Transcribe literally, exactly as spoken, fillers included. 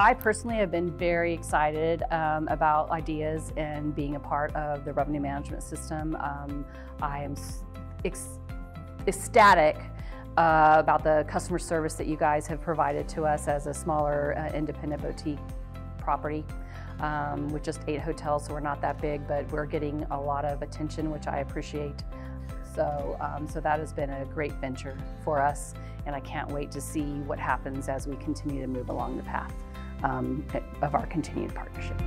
I personally have been very excited um, about IDeaS and being a part of the revenue management system. Um, I am ecstatic uh, about the customer service that you guys have provided to us as a smaller uh, independent boutique property um, with just eight hotels, so we're not that big, but we're getting a lot of attention, which I appreciate. So, um, so that has been a great venture for us, and I can't wait to see what happens as we continue to move along the path um, of our continued partnership.